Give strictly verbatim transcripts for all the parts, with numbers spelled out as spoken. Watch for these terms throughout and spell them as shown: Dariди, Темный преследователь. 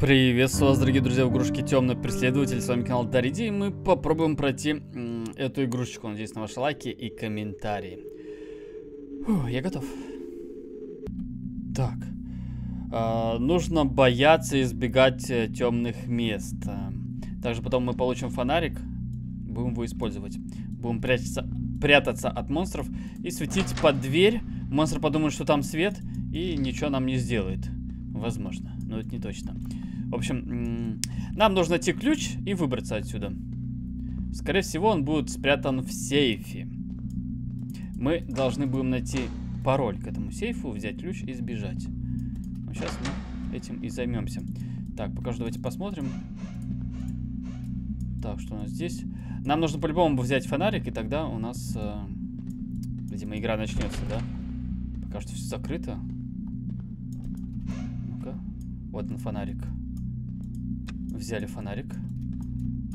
Приветствую вас, дорогие друзья, в игрушке Темный преследователь. С вами канал Дариди, и мы попробуем пройти эту игрушечку. Надеюсь на ваши лайки и комментарии. Фу, я готов. Так. Э, нужно бояться и избегать темных мест. Также потом мы получим фонарик. Будем его использовать. Будем прятаться, прятаться от монстров и светить под дверь. Монстр подумает, что там свет, и ничего нам не сделает. Возможно, но это не точно. В общем, нам нужно найти ключ и выбраться отсюда. Скорее всего, он будет спрятан в сейфе. Мы должны будем найти пароль к этому сейфу, взять ключ и сбежать. Ну, сейчас мы этим и займемся. Так, пока что давайте посмотрим. Так, что у нас здесь? Нам нужно по-любому взять фонарик, и тогда у нас, э, видимо, игра начнется, да? Пока что все закрыто. Вот он, фонарик. Взяли фонарик.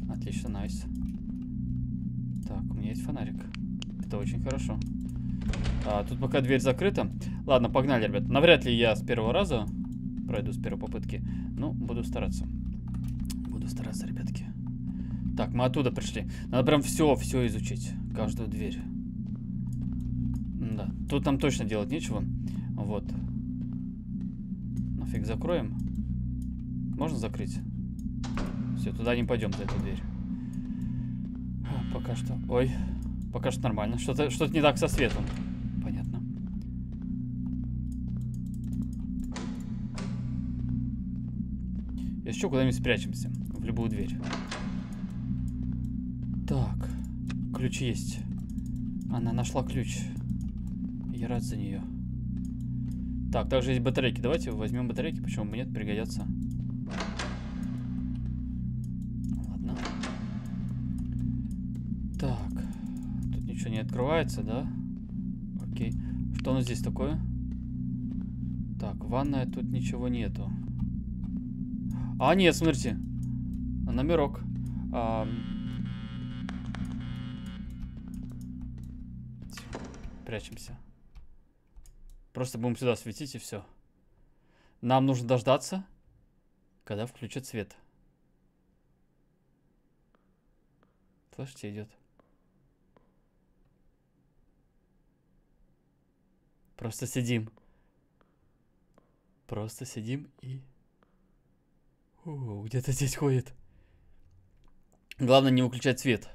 Отлично, найс. Так, у меня есть фонарик. Это очень хорошо. А, тут пока дверь закрыта. Ладно, погнали, ребят. Навряд ли я с первого раза пройду, с первой попытки. Ну, буду стараться. Буду стараться, ребятки. Так, мы оттуда пришли. Надо прям все, все изучить. Каждую дверь. Да, тут нам точно делать нечего. Вот. Нафиг закроем. Можно закрыть? Все, туда не пойдем, за эту дверь. Пока что... Ой, пока что нормально. Что-то что-то не так со светом. Понятно. Если что, куда-нибудь спрячемся. В любую дверь. Так. Ключ есть. Она нашла ключ. Я рад за нее. Так, также есть батарейки. Давайте возьмем батарейки, почему бы нет, пригодятся. Ладно. Так, тут ничего не открывается, да? Окей. Что у нас здесь такое? Так, ванная, тут ничего нету. А, нет, смотрите. Номерок. А... Прячемся. Просто будем сюда светить, и все. Нам нужно дождаться, когда включат свет. Слышите, идет. Просто сидим. Просто сидим и... Где-то здесь ходит. Главное не выключать свет.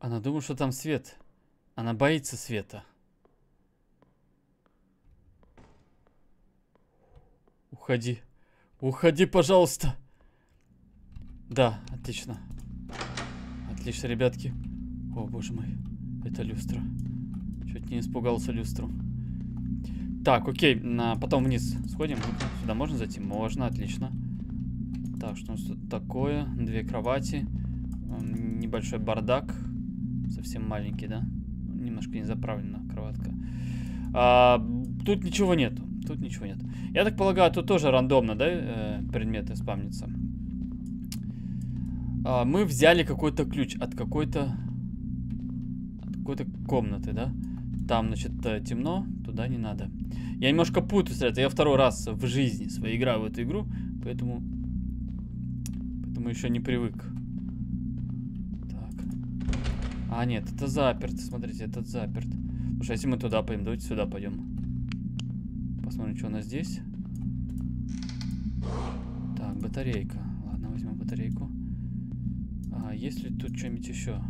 Она думает, что там свет. Она боится света. Уходи. Уходи, пожалуйста. Да, отлично. Отлично, ребятки. О, боже мой. Это люстра. Чуть не испугался люстру. Так, окей. На, потом вниз сходим. Сюда можно зайти? Можно, отлично. Так, что у нас тут такое? Две кровати. Небольшой бардак. Совсем маленький, да? Немножко не заправлена кроватка. А, тут ничего нету. Тут ничего нет. Я так полагаю, тут тоже рандомно, да, предметы спамнятся. Мы взяли какой-то ключ от какой-то... От какой-то комнаты, да? Там, значит, темно, туда не надо. Я немножко путаюсь, это я второй раз в жизни своей играю в эту игру, поэтому... Поэтому еще не привык. Так. А, нет, это заперт, смотрите, этот заперт. Слушай, если мы туда пойдем, давайте сюда пойдем. Посмотрим, что у нас здесь. Так, батарейка. Ладно, возьмем батарейку. А, есть ли тут что-нибудь еще?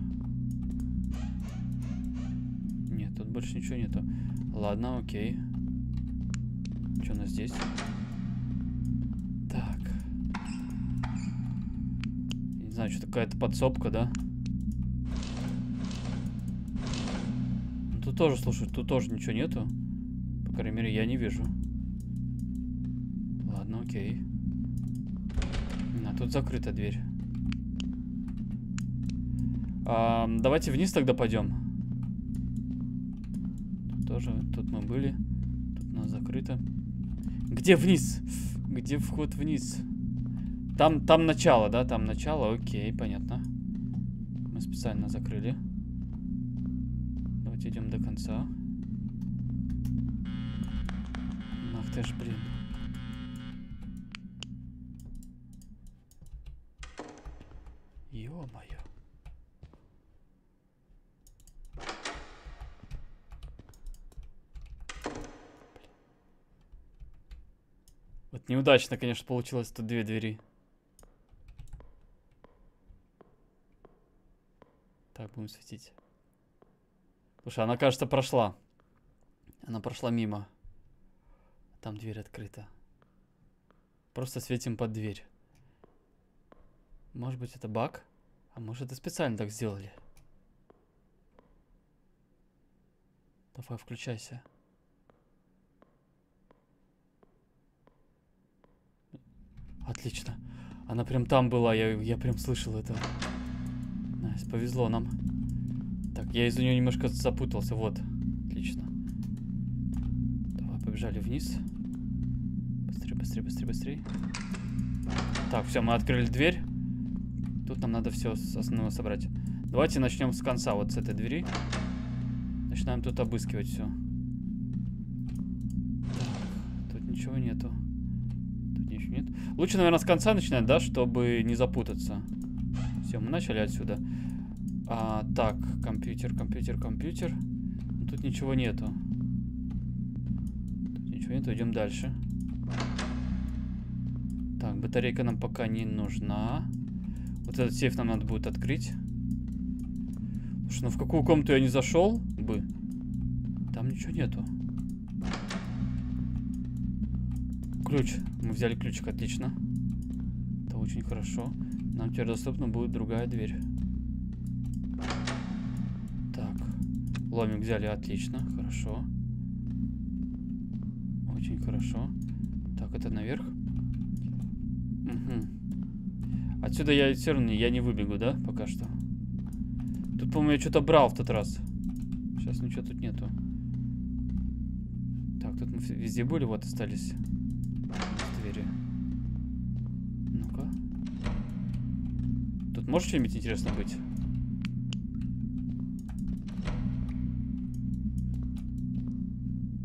Нет, тут больше ничего нету. Ладно, окей. Что у нас здесь? Так. Не знаю, что какая-то подсобка, да? Тут тоже, слушай, тут тоже ничего нету. По крайней мере, я не вижу. Ладно, окей. А тут закрыта дверь. А, давайте вниз тогда пойдем. Тут тоже, тут мы были. Тут у нас закрыто. Где вниз? Где вход вниз? Там, там начало, да? Там начало, окей, понятно. Мы специально закрыли. Давайте идем до конца. Ты ж, блин. Ё-моё. Вот неудачно, конечно, получилось тут две двери. Так, будем светить. Слушай, она, кажется, прошла. Она прошла мимо. Там дверь открыта. Просто светим под дверь. Может быть, это баг? А может, это специально так сделали? Давай, включайся. Отлично. Она прям там была, я, я прям слышал это. Найс, повезло нам. Так, я из-за нее немножко запутался, вот. Отлично. Давай, побежали вниз. Быстрее, быстрее, быстрее, быстрее. Так, все, мы открыли дверь. Тут нам надо все основное собрать. Давайте начнем с конца, вот с этой двери. Начинаем тут обыскивать все. Так, тут ничего нету. Тут ничего нет. Лучше, наверное, с конца начинать, да, чтобы не запутаться. Все, мы начали отсюда. А, так, компьютер, компьютер, компьютер. Тут ничего нету. Тут ничего нету, идем дальше. Так, батарейка нам пока не нужна. Вот этот сейф нам надо будет открыть. Слушай, ну в какую комнату я не зашел бы? Там ничего нету. Ключ. Мы взяли ключик, отлично. Это очень хорошо. Нам теперь доступна будет другая дверь. Так. Ломик взяли, отлично. Хорошо. Очень хорошо. Так, это наверх. Угу. Отсюда я все равно я не выбегу, да, пока что. Тут, по-моему, я что-то брал в тот раз. Сейчас ничего тут нету. Так, тут мы везде были, вот остались двери. Ну-ка. Тут может что-нибудь интересно быть?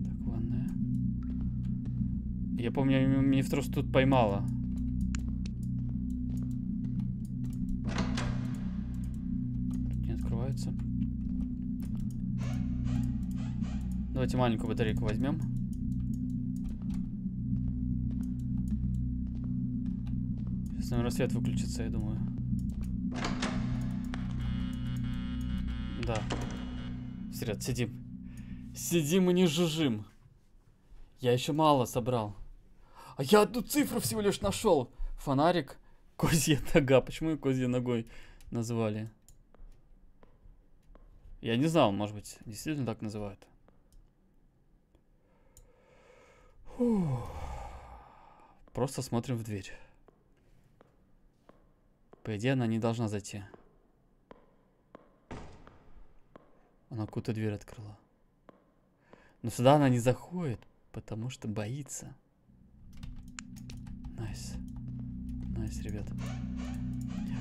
Так, ванная. Я помню, меня в трос тут поймала. Давайте маленькую батарейку возьмем. Сейчас, наверное, свет выключится, я думаю. Да. Серед, сидим. Сидим и не жужжим. Я еще мало собрал. А я одну цифру всего лишь нашел. Фонарик. Козья нога. Почему ее козьей ногой назвали? Я не знал, может быть, действительно так называют. Просто смотрим в дверь. По идее, она не должна зайти. Она какую-то дверь открыла. Но сюда она не заходит, потому что боится. Найс. Найс, ребят.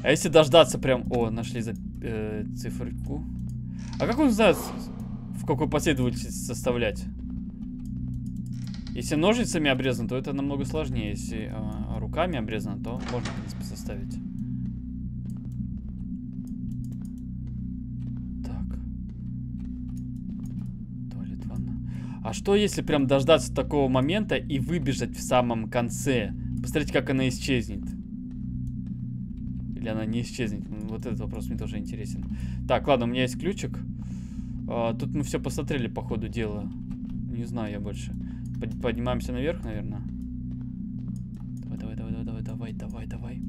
А если дождаться прям... О, нашли за... э, циферку. А как он знает, в какой последовательности составлять? Если ножницами обрезано, то это намного сложнее. Если э, руками обрезано, то можно, в принципе, составить. Так. Туалет, ванна. А что, если прям дождаться такого момента и выбежать в самом конце? Посмотрите, как она исчезнет. Или она не исчезнет. Вот этот вопрос мне тоже интересен. Так, ладно, у меня есть ключик. Э, тут мы все посмотрели по ходу дела. Не знаю я больше. Поднимаемся наверх, наверное. Давай, давай, давай, давай, давай, давай, давай.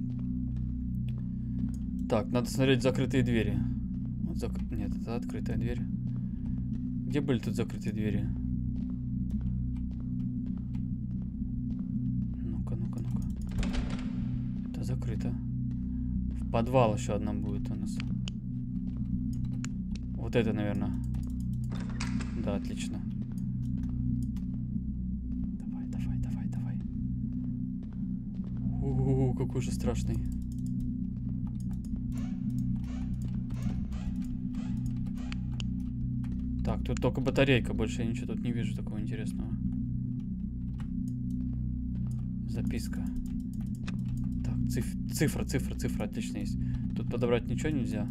Так, надо смотреть закрытые двери. Вот зак... Нет, это открытая дверь. Где были тут закрытые двери? Ну-ка, ну-ка, ну-ка. Это закрыто. В подвал еще одна будет у нас. Вот это, наверное. Да, отлично. О, какой же страшный. Так, тут только батарейка. Больше я ничего тут не вижу такого интересного. Записка. Так, циф цифра, цифра, цифра. Отлично есть. Тут подобрать ничего нельзя.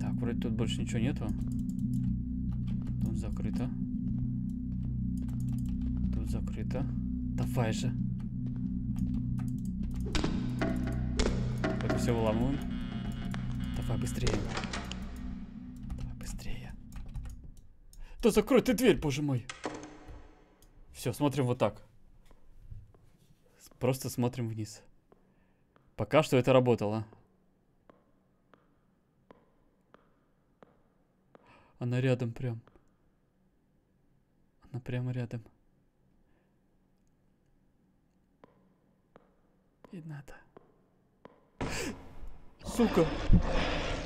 Так, вроде тут больше ничего нету. Тут закрыто. Тут закрыто. Давай же. Это все выламываем. Давай быстрее. Давай быстрее. Да закрой ты дверь, боже мой. Все, смотрим вот так. Просто смотрим вниз. Пока что это работало. Она рядом прям. Она прямо рядом. И надо. Сука.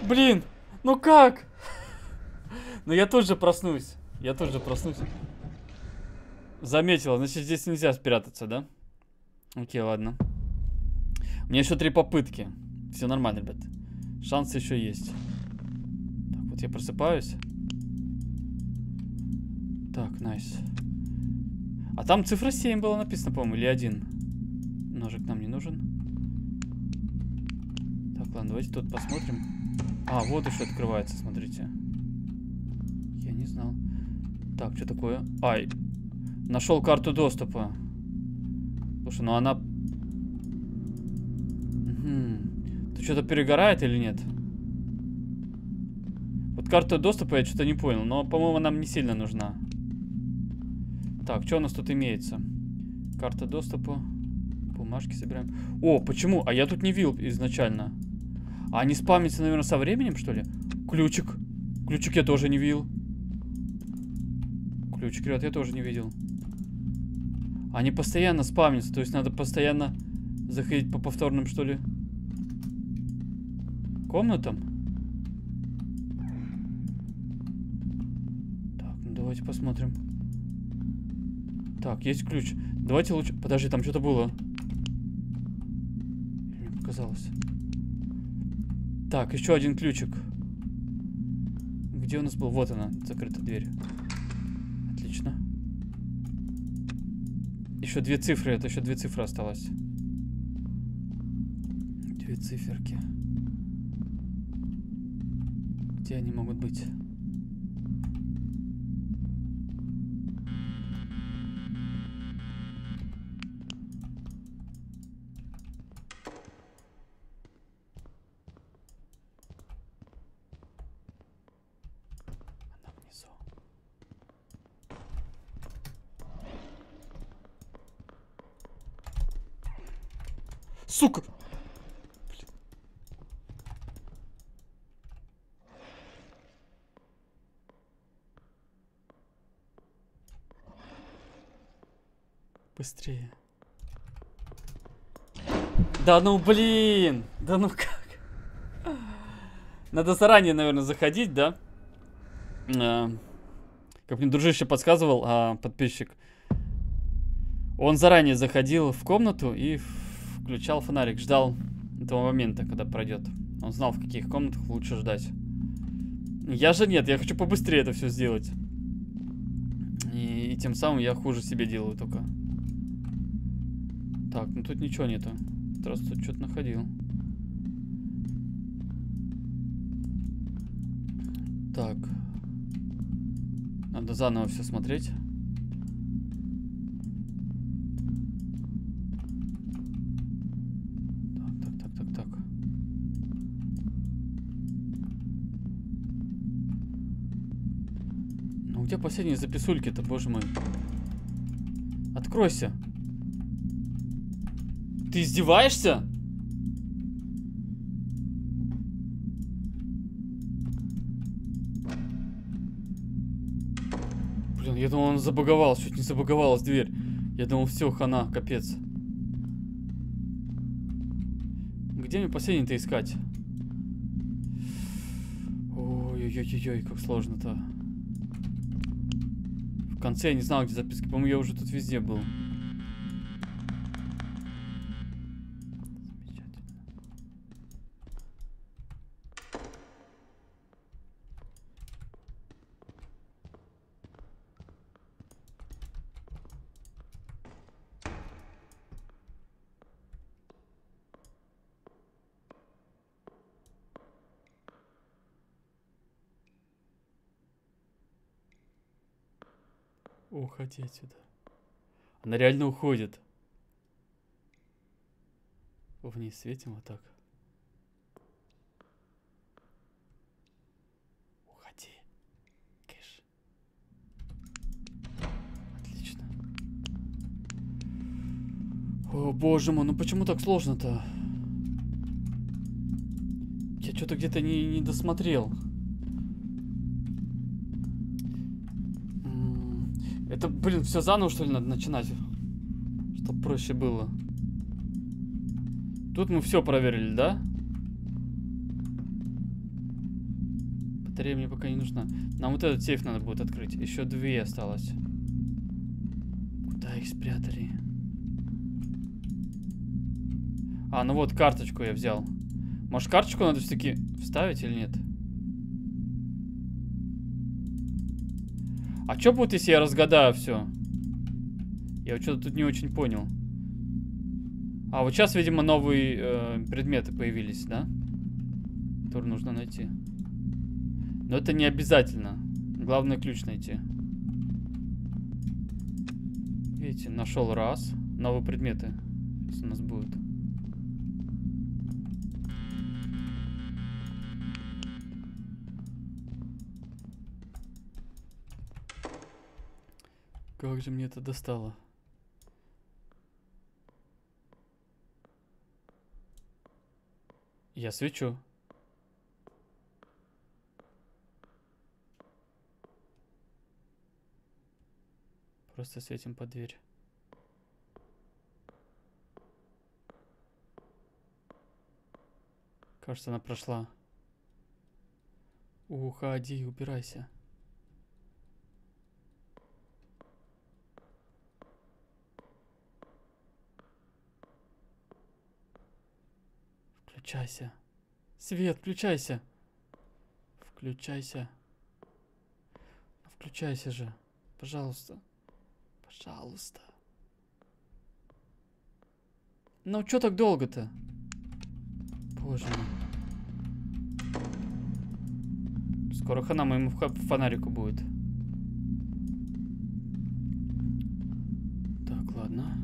Блин, ну как? Ну я тоже проснусь. Я тоже проснусь. Заметила, значит здесь нельзя спрятаться, да? Окей, ладно. У меня еще три попытки. Все нормально, ребят. Шансы еще есть. Так, вот я просыпаюсь. Так, найс. А там цифра семь была написана, по-моему, или один. Ножик нам не нужен. Так, ладно, давайте тут посмотрим. А, вот еще открывается, смотрите. Я не знал. Так, что такое? Ай, нашел карту доступа. Слушай, ну она... Хм. Тут что-то перегорает или нет? Вот карта доступа я что-то не понял, но, по-моему, нам не сильно нужна. Так, что у нас тут имеется? Карта доступа. Бумажки собираем. О, почему? А я тут не видел изначально. А они спамятся, наверное, со временем, что ли? Ключик. Ключик я тоже не видел. Ключик, ребят, я тоже не видел. Они постоянно спамятся, то есть надо постоянно заходить по повторным, что ли, комнатам. Так, ну давайте посмотрим. Так, есть ключ. Давайте лучше... Подожди, там что-то было. Мне показалось. Так, еще один ключик. Где у нас был? Вот она, закрыта дверь. Отлично. Еще две цифры, это еще две цифры осталось. Две циферки. Где они могут быть? Сука! Блин. Быстрее. Да ну блин! Да ну как? Надо заранее, наверное, заходить, да? А, как мне дружище подсказывал, а, подписчик. Он заранее заходил в комнату и... Включал фонарик, ждал этого момента, когда пройдет. Он знал, в каких комнатах лучше ждать. Я же нет, я хочу побыстрее это все сделать. И, и тем самым я хуже себе делаю только. Так, ну тут ничего нету. Раз тут что-то находил. Так. Надо заново все смотреть. Где последние записульки-то, боже мой? Откройся. Ты издеваешься? Блин, я думал, он забаговал. Чуть не забаговалась дверь. Я думал, все, хана, капец. Где мне последний-то искать? Ой-ой-ой-ой, как сложно-то. В конце я не знал, где записки. По-моему, я уже тут везде был. Уходи отсюда. Она реально уходит. Вниз светим вот так. Уходи. Кэш. Отлично. О, боже мой, ну почему так сложно-то? Я что-то где-то не, не досмотрел. Это, блин, все заново, что ли, надо начинать? Чтоб проще было. Тут мы все проверили, да? Батарея мне пока не нужна. Нам вот этот сейф надо будет открыть. Еще две осталось. Куда их спрятали? А, ну вот карточку я взял. Может, карточку надо все-таки вставить или нет? А что будет, если я разгадаю все? Я вот что-то тут не очень понял. А, вот сейчас, видимо, новые э, предметы появились, да? Которые нужно найти. Но это не обязательно. Главное, ключ найти. Видите, нашел раз. Новые предметы сейчас у нас будут. Как же мне это достало. Я свечу. Просто светим под дверь. Кажется, она прошла. Уходи, убирайся. Включайся. Свет, включайся. Включайся. Включайся же. Пожалуйста. Пожалуйста. Ну, чё так долго-то? Боже мой. Скоро хана моему фонарику будет. Так, ладно.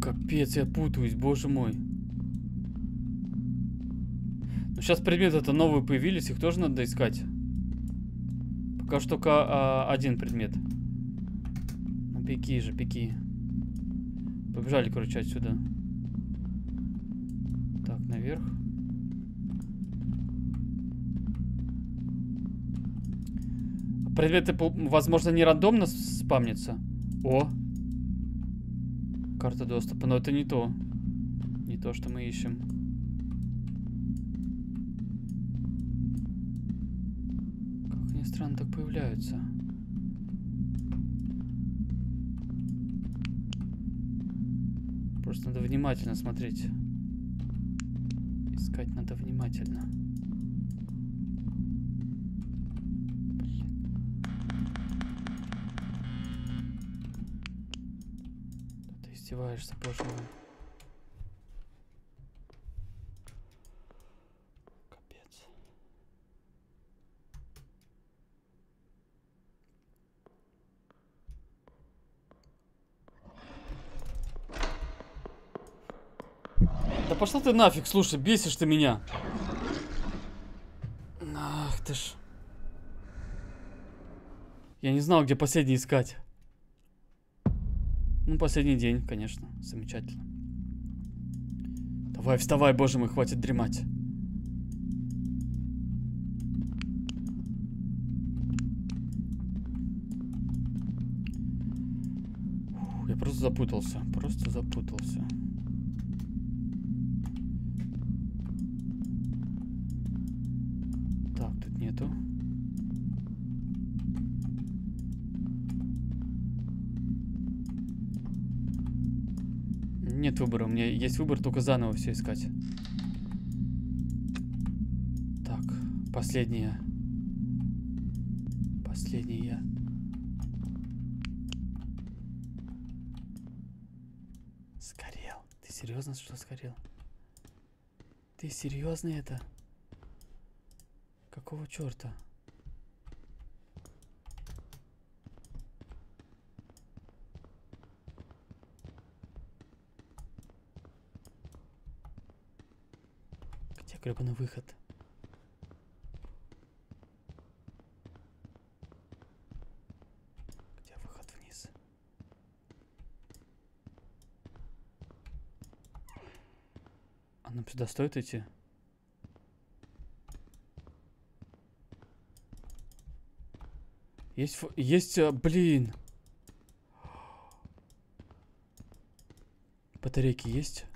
Капец, я путаюсь, боже мой. Ну, сейчас предметы-то новые появились, их тоже надо искать. Пока что только а, один предмет. Ну, пеки же, пеки. Побежали, короче, отсюда. Так, наверх. Предметы, возможно, не рандомно спамнятся. О! Карта доступа, но это не то. Не то, что мы ищем. Как ни странно, так появляются. Просто надо внимательно смотреть. Искать надо внимательно. Издеваешься, боже мой. Капец. Да пошла ты нафиг, слушай, бесишь ты меня. Ах ты ж. Я не знал, где последний искать. Ну, последний день, конечно. Замечательно. Давай, вставай, боже мой, хватит дремать. Фу, я просто запутался. Просто запутался. Так, тут нету. Нет выбора, у меня есть выбор только заново все искать. Так, последняя. Последняя. Сгорел. Ты серьезно, что сгорел? Ты серьезно это? Какого черта? Где гребаный выход? Где выход вниз? А нам сюда стоит идти? Есть, есть, блин. Батарейки есть?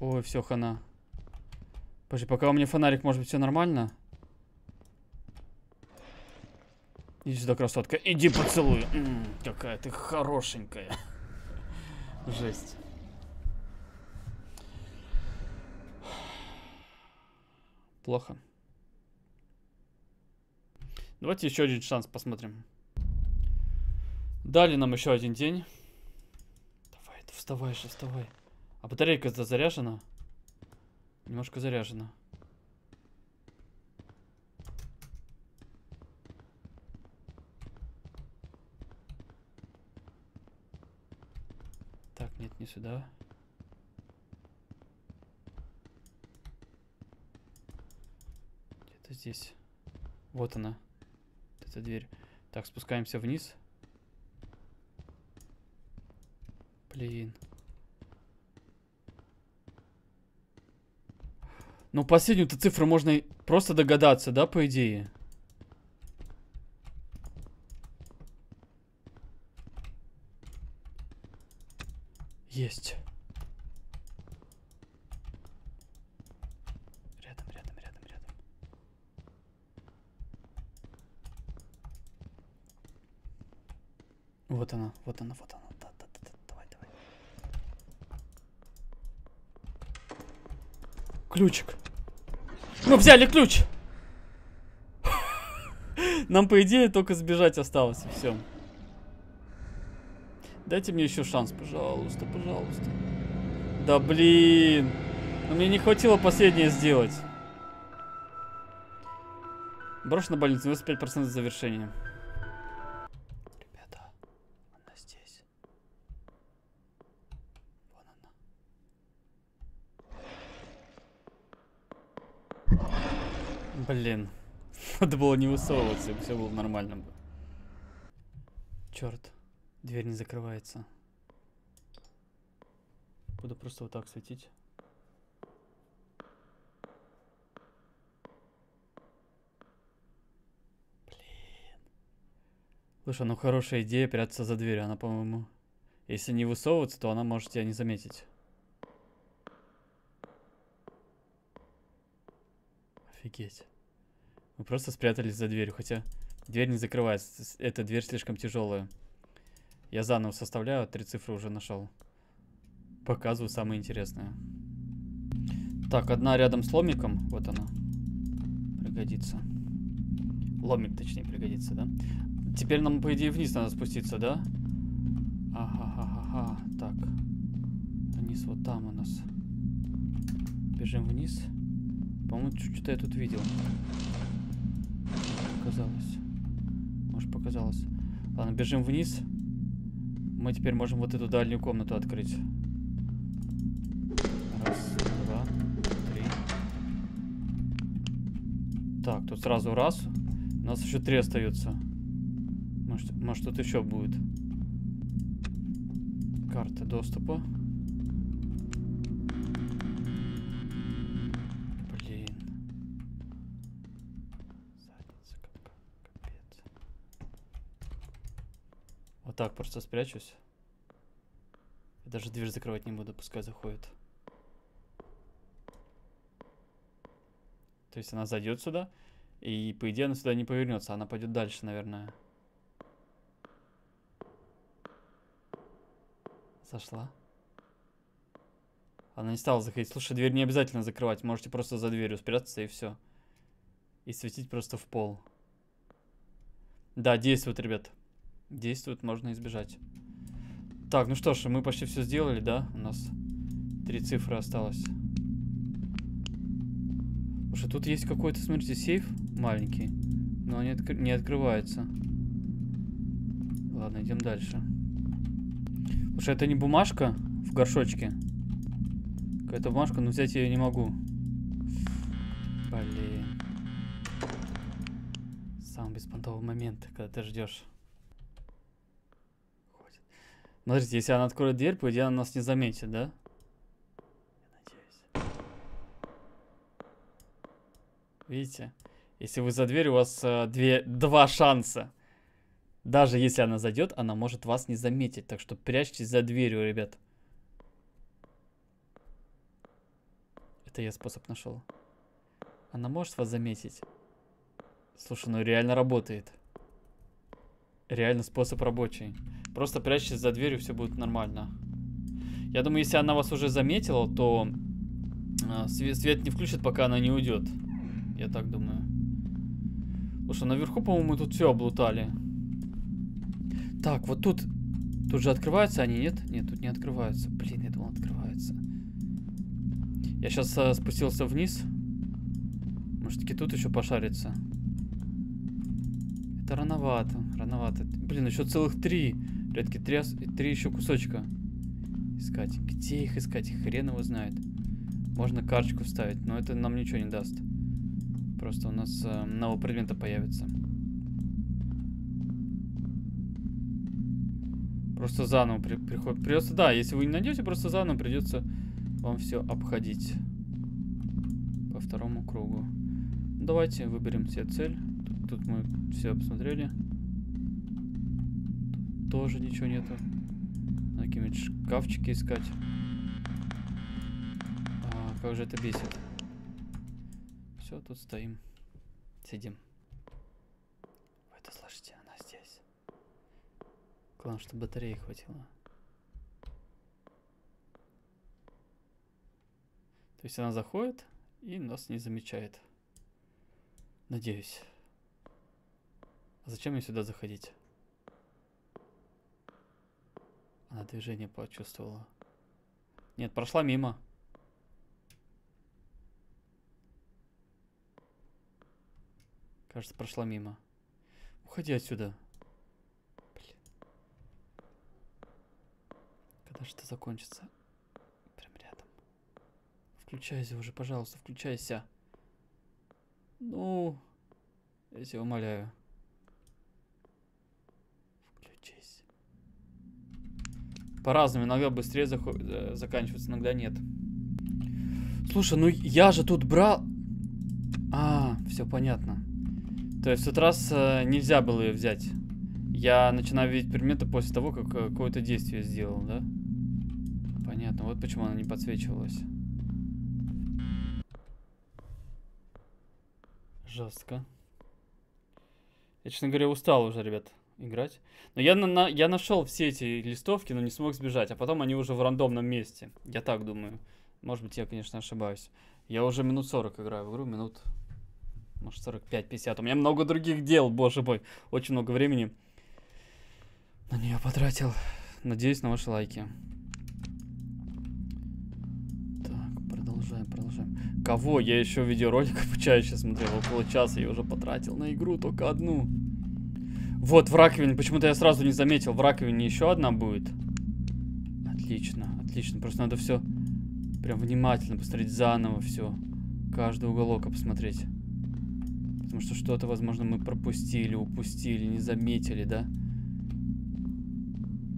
Ой, все, хана. Подожди, пока у меня фонарик, может быть, все нормально? Иди сюда, красотка. Иди поцелую. М-м, какая ты хорошенькая. Жесть. Плохо. Давайте еще один шанс посмотрим. Дали нам еще один день. Давай, да вставай же, вставай. А батарейка-то заряжена? Немножко заряжена. Так, нет, не сюда. Где-то здесь. Вот она. Эта дверь. Так, спускаемся вниз. Блин. Ну, последнюю-то цифру можно просто догадаться, да, по идее? Есть. Вот она, вот она, вот она. Да, да, да, да. Давай, давай. Ключик. Мы взяли ключ. Нам, по идее, только сбежать осталось. Все. Дайте мне еще шанс, пожалуйста, пожалуйста. Да блин. Но мне не хватило последнее сделать. Брошь на больницу, восемьдесят пять процентов завершения. Блин, надо было не высовываться, и все было нормально. Черт, дверь не закрывается. Буду просто вот так светить. Блин. Слушай, ну хорошая идея прятаться за дверью, она, по-моему... Если не высовываться, то она может тебя не заметить. Офигеть. Мы просто спрятались за дверью, хотя дверь не закрывается. Эта дверь слишком тяжелая. Я заново составляю, три цифры уже нашел. Показываю самое интересное. Так, одна рядом с ломиком. Вот она. Пригодится. Ломик, точнее, пригодится, да? Теперь нам, по идее, вниз надо спуститься, да? Ага-ха-ха-ха. Так. Вниз вот там у нас. Бежим вниз. По-моему, что-то я тут видел. Показалось. Может, показалось. Ладно, бежим вниз. Мы теперь можем вот эту дальнюю комнату открыть. Раз, два, три. Так, тут сразу раз. У нас еще три остается. Может, может тут еще будет. Карта доступа. Так, просто спрячусь. Я даже дверь закрывать не буду, пускай заходит. То есть она зайдет сюда, и по идее она сюда не повернется, она пойдет дальше, наверное. Зашла. Она не стала заходить. Слушай, дверь не обязательно закрывать, можете просто за дверью спрятаться и все. И светить просто в пол. Да, действует, ребят. Действует, можно избежать. Так, ну что ж, мы почти все сделали, да? У нас три цифры осталось. Слушай, тут есть какой-то, смотрите, сейф маленький, но он не, откр- не открывается. ладно, идем дальше. Потому что это не бумажка в горшочке. Какая-то бумажка, но взять ее не могу. Блин. Самый беспонтовый момент, когда ты ждешь. Смотрите, если она откроет дверь, по идее она нас не заметит, да? Я надеюсь. Видите? Если вы за дверью, у вас э, две, два шанса. Даже если она зайдет, она может вас не заметить. Так что прячьтесь за дверью, ребят. Это я способ нашел. Она может вас заметить? Слушай, ну реально работает. Реально способ рабочий. Просто прячьтесь за дверью, все будет нормально. Я думаю, если она вас уже заметила, то э, свет, свет не включит, пока она не уйдет. Я так думаю. Слушай, наверху, по-моему, мы тут все облутали. Так, вот тут... Тут же открываются они, нет? Нет, тут не открываются. Блин, я думал, открываются. Я сейчас э, спустился вниз. Может, таки тут еще пошарится. Это рановато, рановато. Блин, еще целых три. Редки три, три еще кусочка. Искать. Где их искать? Хрен его знает. Можно карточку вставить, но это нам ничего не даст. Просто у нас э, нового предмета появится. Просто заново при, приход, придется... Да, если вы не найдете, просто заново придется вам все обходить. По второму кругу. Давайте выберем себе цель. Тут мы все обсмотрели. Тут тоже ничего нету. Надо какие-нибудь шкафчики искать. А, как же это бесит. Все, тут стоим. Сидим. Вы это слышите? Она здесь. Главное, чтобы батареи хватило. То есть она заходит и нас не замечает. Надеюсь. А зачем мне сюда заходить? Она движение почувствовала. Нет, прошла мимо. Кажется, прошла мимо. Уходи отсюда. Блин. Когда же это закончится? Прям рядом. Включайся уже, пожалуйста, включайся. Ну, я тебя умоляю. По-разному, иногда быстрее заканчивается, иногда нет. Слушай, ну я же тут брал... А, все понятно. То есть в тот раз э, нельзя было ее взять. Я начинаю видеть предметы после того, как какое-то действие сделал, да? Понятно, вот почему она не подсвечивалась. Жестко. Я, честно говоря, устал уже, ребят, играть. Но я, на, на, я нашел все эти листовки, но не смог сбежать. А потом они уже в рандомном месте. Я так думаю. Может быть, я, конечно, ошибаюсь. Я уже минут сорок играю в игру. Минут, может, сорок пять-пятьдесят. У меня много других дел, боже мой. Очень много времени на нее потратил. Надеюсь на ваши лайки. Так, продолжаем, продолжаем. Кого? Я еще видеоролик обучающий смотрел. Около часа я уже потратил на игру только одну. Вот в раковине, почему-то я сразу не заметил, в раковине еще одна будет. Отлично, отлично, просто надо все прям внимательно посмотреть заново все. Каждый уголок посмотреть. Потому что что-то, возможно, мы пропустили, упустили, не заметили, да?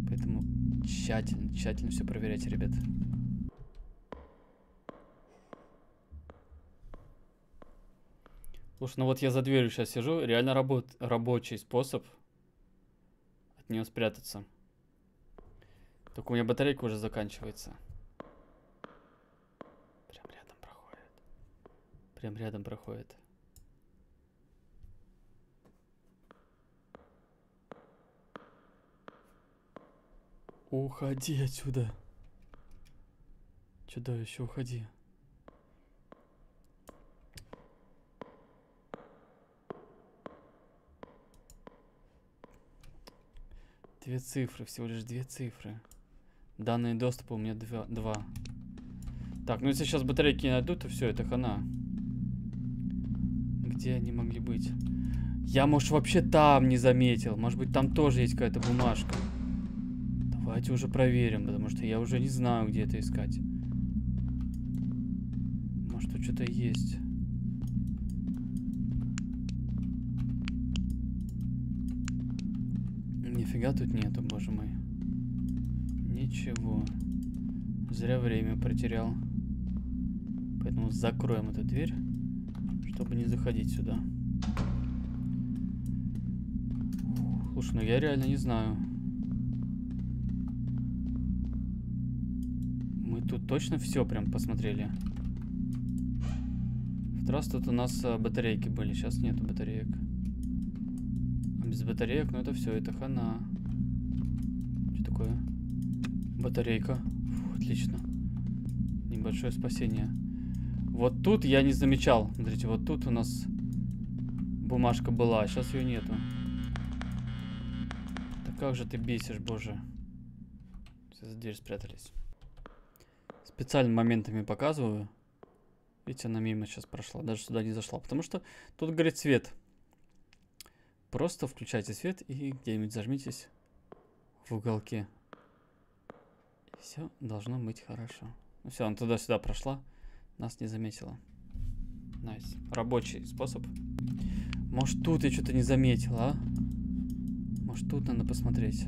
Поэтому тщательно, тщательно все проверять, ребят. Слушай, ну вот я за дверью сейчас сижу. Реально работ... рабочий способ от нее спрятаться. Только у меня батарейка уже заканчивается. Прям рядом проходит. Прям рядом проходит. Уходи отсюда. Чудовище, уходи. Две цифры, всего лишь две цифры. Данные доступа у меня два. два. Так, ну если сейчас батарейки не найду, то все, это хана. Где они могли быть? Я, может, вообще там не заметил. Может быть, там тоже есть какая-то бумажка. Давайте уже проверим, потому что я уже не знаю, где это искать. Может, тут что-то есть. Нифига тут нету, боже мой. Ничего. Зря время потерял. Поэтому закроем эту дверь, чтобы не заходить сюда. Слушай, ну я реально не знаю. Мы тут точно все прям посмотрели. В тот раз тут у нас батарейки были, сейчас нету батареек. А без батареек, ну это все, это хана. Что такое? Батарейка. Фу, отлично. Небольшое спасение. Вот тут я не замечал. Смотрите, вот тут у нас бумажка была, а сейчас ее нету. Как же ты бесишь, боже. Все за дверь спрятались. Специально моментами показываю. Видите, она мимо сейчас прошла. Даже сюда не зашла. Потому что тут горит свет. Просто включайте свет и где-нибудь зажмитесь в уголке. Все должно быть хорошо. Ну все, она туда-сюда прошла. Нас не заметила. Найс. Рабочий способ. Может, тут я что-то не заметил, а? Может, тут надо посмотреть.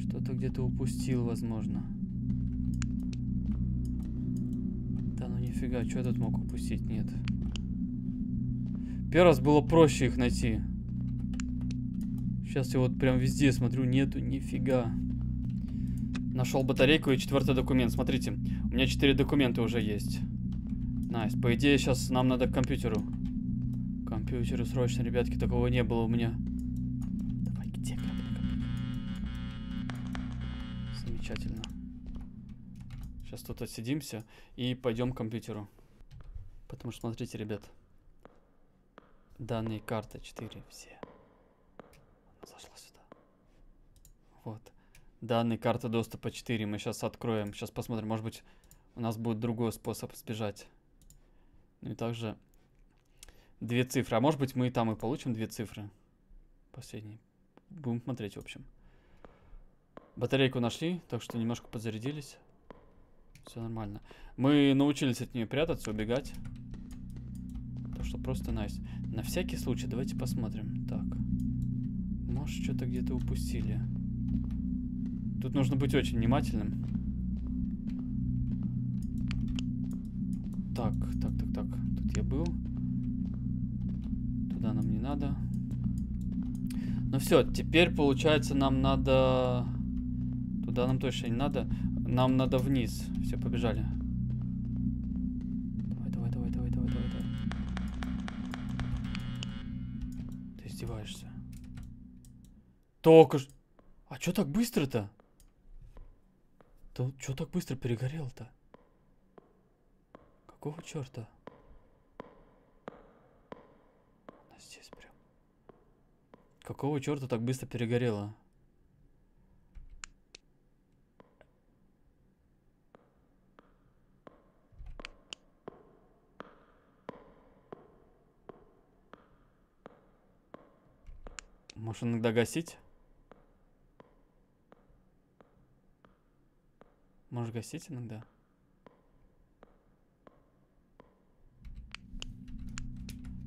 Что-то где-то упустил, возможно. Да ну нифига, что я тут мог упустить? Нет. Первый раз было проще их найти. Сейчас я вот прям везде смотрю, нету нифига. Нашел батарейку и четвертый документ. Смотрите, у меня четыре документа уже есть. Найс. По идее, сейчас нам надо к компьютеру. К компьютеру срочно, ребятки, такого не было у меня. Замечательно. Сейчас тут отсидимся и пойдем к компьютеру. Потому что, смотрите, ребят. Данные карты четыре все. Она зашла сюда. Вот. Данные карты доступа четыре. Мы сейчас откроем. Сейчас посмотрим. Может быть, у нас будет другой способ сбежать. Ну и также две цифры. А может быть, мы и там и получим две цифры. Последние. Будем смотреть, в общем. Батарейку нашли, так что немножко подзарядились. Все нормально. Мы научились от нее прятаться, убегать. Так что просто найс. На всякий случай давайте посмотрим. Так. Может, что-то где-то упустили. Тут нужно быть очень внимательным. Так, так, так, так. Тут я был. Туда нам не надо. Ну все, теперь получается нам надо... Туда нам точно не надо. Нам надо вниз. Все, побежали. Давай, давай, давай, давай, давай, давай, давай. Ты издеваешься. Только... А что так быстро-то? Что так быстро перегорел-то? Какого черта? Она здесь прям. Какого черта так быстро перегорела? Может, иногда гасить? Можешь гасить иногда?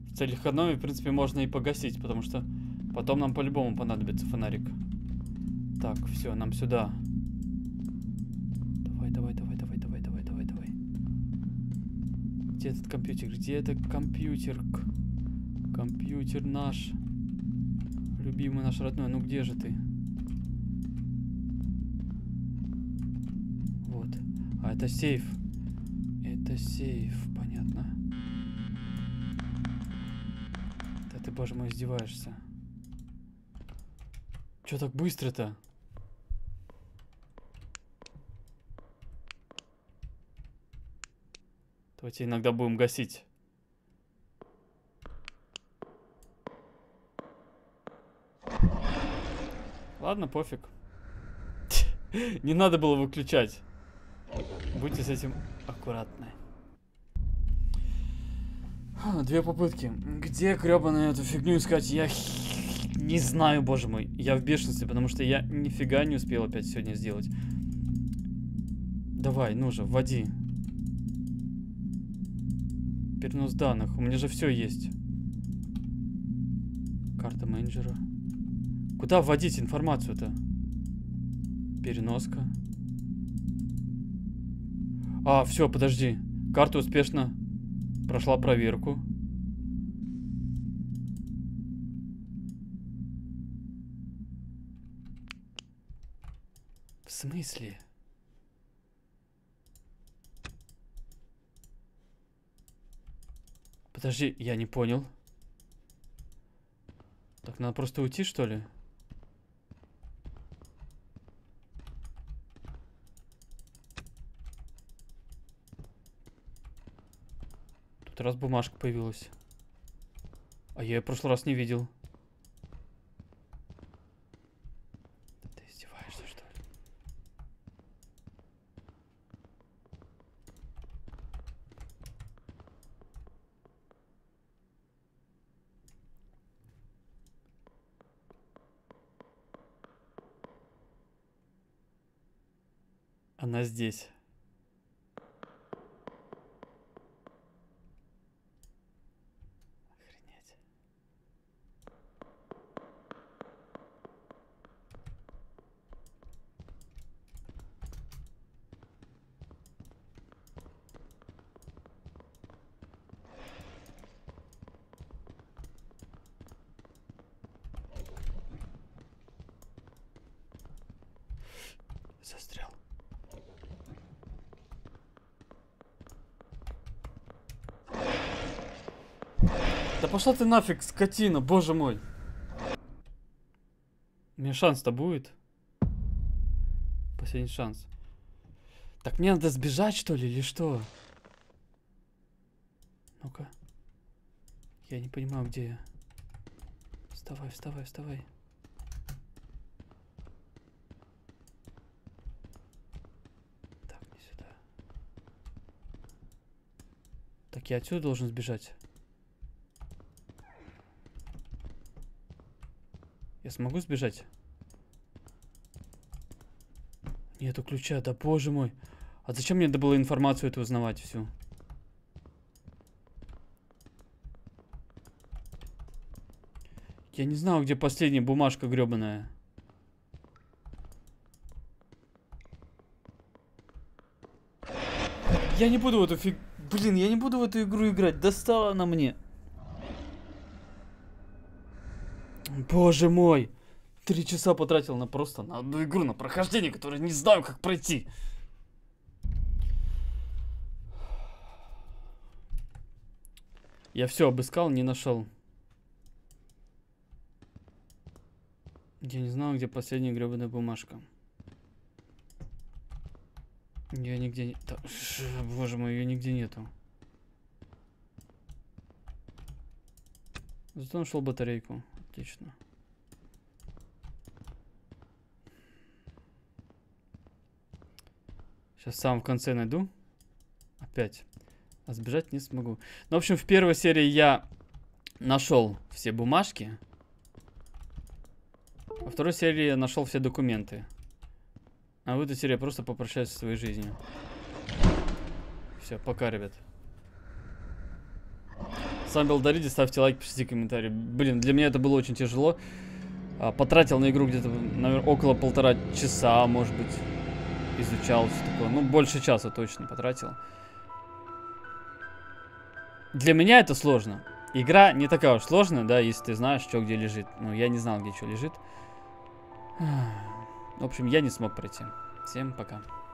В целях экономии, в принципе, можно и погасить, потому что потом нам по-любому понадобится фонарик. Так, все, нам сюда. Давай, давай, давай, давай, давай, давай, давай, давай. Где этот компьютер? Где этот компьютер? Компьютер наш. Любимый наш родной. Ну где же ты? Вот. А это сейф. Это сейф, понятно. Да ты, боже мой, издеваешься. Чё так быстро-то? Давайте иногда будем гасить. Ладно, пофиг. Не надо было выключать. Будьте с этим аккуратны. Две попытки. Где гребаную эту фигню искать? Я не знаю, боже мой. Я в бешенстве, потому что я нифига не успел опять сегодня сделать. Давай, ну же, вводи. Перенос данных. У меня же все есть. Карта менеджера. Куда вводить информацию-то? Переноска. А, все, подожди. Карта успешно прошла проверку. В смысле? Подожди, я не понял. Так, надо просто уйти, что ли? Тут раз бумажка появилась. А я ее в прошлый раз не видел. Да ты издеваешься, что ли? Она здесь. Застрял. Да пошла ты нафиг, скотина, боже мой. У меня шанс-то будет. Последний шанс. Так мне надо сбежать, что ли, или что? Ну-ка. Я не понимаю, где я. Вставай, вставай, вставай. Я отсюда должен сбежать. Я смогу сбежать? Нету ключа, да боже мой. А зачем мне надо было информацию эту узнавать всю? Я не знал, где последняя бумажка гребаная. Я не буду в эту фиг... Блин, я не буду в эту игру играть. Достала она мне. Боже мой. Три часа потратил на просто на одну игру, на прохождение, которую не знаю, как пройти. Я все обыскал, не нашел. Я не знал, где последняя гребаная бумажка. Ее нигде не... Так, ш... Боже мой, ее нигде нету. Зато нашел батарейку. Отлично. Сейчас сам в конце найду. Опять. А сбежать не смогу. Ну, в общем, в первой серии я нашел все бумажки. Во второй серии я нашел все документы. А в этой серии я просто попрощаюсь со своей жизнью. Все, пока, ребят. С вами был Дариди, ставьте лайк, пишите комментарии. Блин, для меня это было очень тяжело. Потратил на игру где-то, наверное, около полтора часа, может быть. Изучал все такое. Ну, больше часа точно потратил. Для меня это сложно. Игра не такая уж сложная, да, если ты знаешь, что где лежит. Ну, я не знал, где что лежит. В общем, я не смог пройти. Всем пока.